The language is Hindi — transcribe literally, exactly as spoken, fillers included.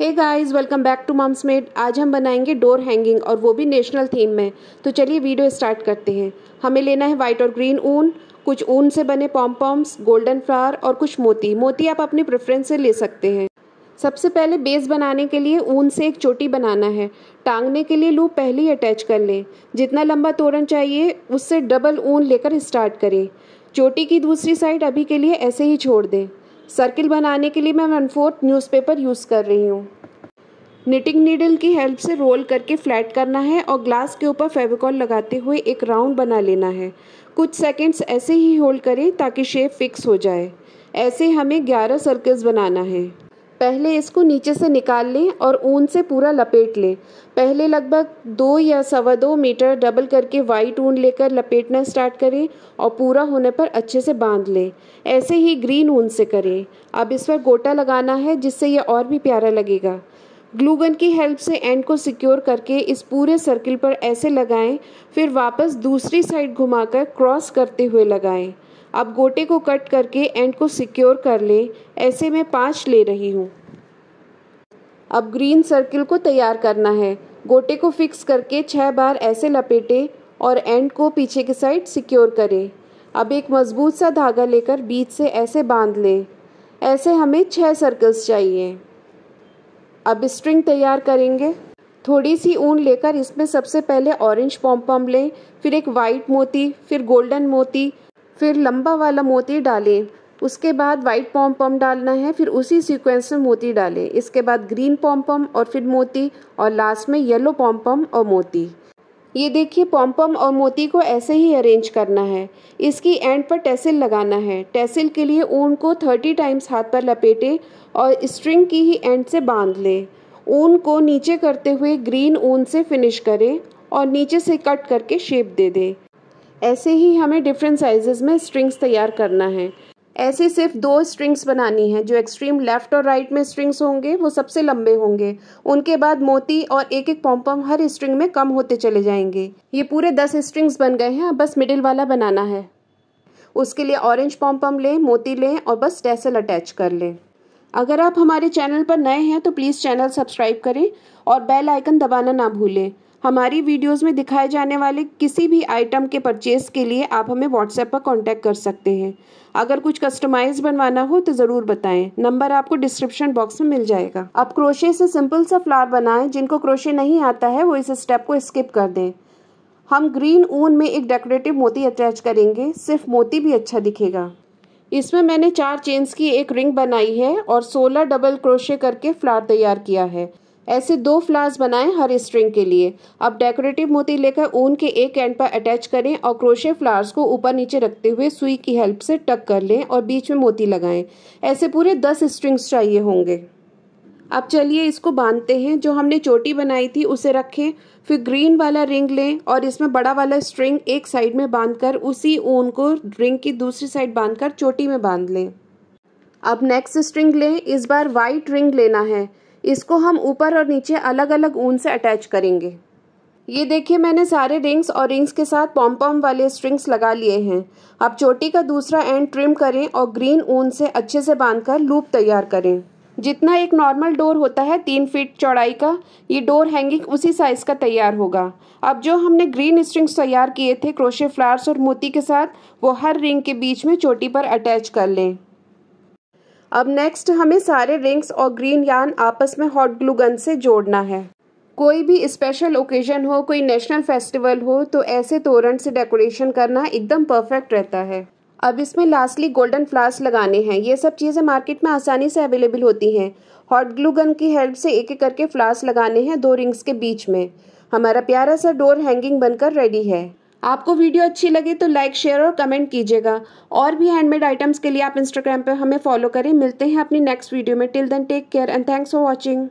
Hey guys, welcome back to mom's made. आज हम बनाएंगे डोर हैंगिंग, और वो भी नेशनल थीम में। तो चलिए वीडियो स्टार्ट करते हैं। हमें लेना है वाइट और ग्रीन ऊन, कुछ ऊन से बने पॉम्पॉम्स, गोल्डन फ्लावर और कुछ मोती। मोती आप अपनी प्रेफरेंस से ले सकते हैं। सबसे पहले बेस बनाने के लिए ऊन से एक चोटी बनाना है। टांगने के लिए लूप पहले ही अटैच कर लें। जितना लंबा तोरण चाहिए उससे डबल ऊन लेकर स्टार्ट करें। चोटी की दूसरी साइड अभी के लिए ऐसे ही छोड़ दें। सर्किल बनाने के लिए मैं वन फोर्थ न्यूज़पेपर यूज़ कर रही हूँ। निटिंग नीडल की हेल्प से रोल करके फ्लैट करना है और ग्लास के ऊपर फेविकॉल लगाते हुए एक राउंड बना लेना है। कुछ सेकंड्स ऐसे ही होल्ड करें ताकि शेप फिक्स हो जाए। ऐसे हमें ग्यारह सर्कल्स बनाना है। पहले इसको नीचे से निकाल लें और ऊन से पूरा लपेट लें। पहले लगभग दो या सवा दो मीटर डबल करके वाइट ऊन लेकर लपेटना स्टार्ट करें और पूरा होने पर अच्छे से बांध लें। ऐसे ही ग्रीन ऊन से करें। अब इस पर गोटा लगाना है जिससे यह और भी प्यारा लगेगा। ग्लू गन की हेल्प से एंड को सिक्योर करके इस पूरे सर्किल पर ऐसे लगाएं, फिर वापस दूसरी साइड घुमाकर क्रॉस करते हुए लगाएं। अब गोटे को कट करके एंड को सिक्योर कर लें। ऐसे मैं पाँच ले रही हूँ। अब ग्रीन सर्किल को तैयार करना है। गोटे को फिक्स करके छह बार ऐसे लपेटें और एंड को पीछे की साइड सिक्योर करें। अब एक मजबूत सा धागा लेकर बीच से ऐसे बांध लें। ऐसे हमें छह सर्कल्स चाहिए। अब स्ट्रिंग तैयार करेंगे। थोड़ी सी ऊन लेकर इसमें सबसे पहले ऑरेंज पॉम्पॉम लें, फिर एक वाइट मोती, फिर गोल्डन मोती, फिर लंबा वाला मोती डालें। उसके बाद वाइट पॉम्पॉम डालना है, फिर उसी सीक्वेंस में मोती डालें। इसके बाद ग्रीन पॉम्पॉम और फिर मोती, और लास्ट में येलो पॉम्पॉम और मोती। ये देखिए, पॉम्पॉम और मोती को ऐसे ही अरेंज करना है। इसकी एंड पर टैसल लगाना है। टैसल के लिए ऊन को तीस टाइम्स हाथ पर लपेटें और स्ट्रिंग की ही एंड से बांध लें। ऊन को नीचे करते हुए ग्रीन ऊन से फिनिश करें और नीचे से कट करके शेप दे दें। ऐसे ही हमें डिफरेंट साइजेस में स्ट्रिंग्स तैयार करना है। ऐसे सिर्फ दो स्ट्रिंग्स बनानी है। जो एक्सट्रीम लेफ्ट और राइट में स्ट्रिंग्स होंगे वो सबसे लंबे होंगे। उनके बाद मोती और एक एक पॉम्पॉम हर स्ट्रिंग में कम होते चले जाएंगे। ये पूरे दस स्ट्रिंग्स बन गए हैं। अब बस मिडिल वाला बनाना है। उसके लिए ऑरेंज पॉम्पॉम लें, मोती लें और बस टैसल अटैच कर लें। अगर आप हमारे चैनल पर नए हैं तो प्लीज़ चैनल सब्सक्राइब करें और बेल आइकन दबाना ना भूलें। हमारी वीडियोस में दिखाए जाने वाले किसी भी आइटम के परचेस के लिए आप हमें व्हाट्सएप पर कांटेक्ट कर सकते हैं। अगर कुछ कस्टमाइज बनवाना हो तो ज़रूर बताएं। नंबर आपको डिस्क्रिप्शन बॉक्स में मिल जाएगा। अब क्रोशे से सिंपल सा फ्लावर बनाएं। जिनको क्रोशे नहीं आता है वो इस स्टेप को स्किप कर दें। हम ग्रीन ऊन में एक डेकोरेटिव मोती अटैच करेंगे। सिर्फ मोती भी अच्छा दिखेगा। इसमें मैंने चार चेन्स की एक रिंग बनाई है और सोलह डबल क्रोशे करके फ्लावर तैयार किया है। ऐसे दो फ्लावर्स बनाएं हर स्ट्रिंग के लिए। अब डेकोरेटिव मोती लेकर ऊन के एक एंड पर अटैच करें और क्रोशे फ्लावर्स को ऊपर नीचे रखते हुए सुई की हेल्प से टक कर लें और बीच में मोती लगाएं। ऐसे पूरे दस स्ट्रिंग्स चाहिए होंगे। अब चलिए इसको बांधते हैं। जो हमने चोटी बनाई थी उसे रखें, फिर ग्रीन वाला रिंग लें और इसमें बड़ा वाला स्ट्रिंग एक साइड में बांधकर उसी ऊन को रिंग की दूसरी साइड बांधकर चोटी में बांध लें। अब नेक्स्ट स्ट्रिंग लें। इस बार वाइट रिंग लेना है। इसको हम ऊपर और नीचे अलग अलग ऊन से अटैच करेंगे। ये देखिए, मैंने सारे रिंग्स और रिंग्स के साथ पॉम्पॉम वाले स्ट्रिंग्स लगा लिए हैं। अब चोटी का दूसरा एंड ट्रिम करें और ग्रीन ऊन से अच्छे से बांधकर लूप तैयार करें। जितना एक नॉर्मल डोर होता है तीन फीट चौड़ाई का, ये डोर हैंगिंग उसी साइज़ का तैयार होगा। अब जो हमने ग्रीन स्ट्रिंग्स तैयार किए थे क्रोशे फ्लावर्स और मोती के साथ, वो हर रिंग के बीच में चोटी पर अटैच कर लें। अब नेक्स्ट हमें सारे रिंग्स और ग्रीन यार्न आपस में हॉट ग्लू गन से जोड़ना है। कोई भी स्पेशल ओकेजन हो, कोई नेशनल फेस्टिवल हो, तो ऐसे तोरण से डेकोरेशन करना एकदम परफेक्ट रहता है। अब इसमें लास्टली गोल्डन फ्लावर्स लगाने हैं। ये सब चीज़ें मार्केट में आसानी से अवेलेबल होती हैं। हॉट ग्लू गन की हेल्प से एक एक करके फ्लावर्स लगाने हैं दो रिंग्स के बीच में। हमारा प्यारा सा डोर हैंगिंग बनकर रेडी है। आपको वीडियो अच्छी लगे तो लाइक, शेयर और कमेंट कीजिएगा। और भी हैंडमेड आइटम्स के लिए आप इंस्टाग्राम पर हमें फॉलो करें। मिलते हैं अपनी नेक्स्ट वीडियो में। Till then take care and thanks for watching.